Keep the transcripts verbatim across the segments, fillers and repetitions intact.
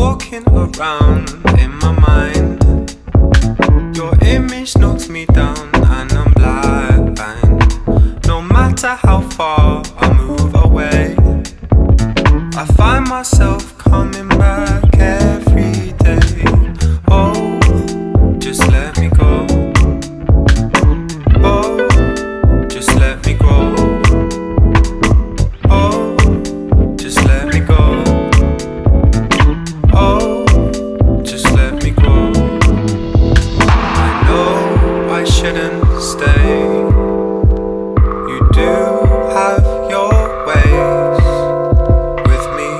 walking around in my mind. Your image knocks me down and I'm blind. No matter how far I move away, I find myself coming back every day. Oh, just let me go. Oh, just let me go. Oh, just let me go. Oh, just let me go. I know I shouldn't stay. You do have your ways with me,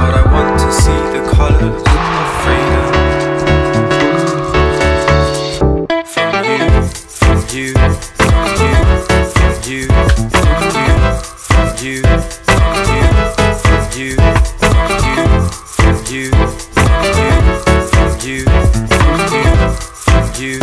but I want to see the colors of freedom from you, from you, from you, from you, from you, from you. You, you, you, you, you, you.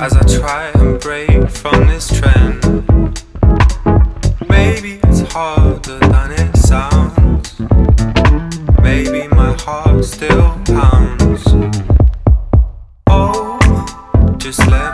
As I try and break from this trend, maybe it's harder than it sounds. Maybe my heart still pounds. Oh, just let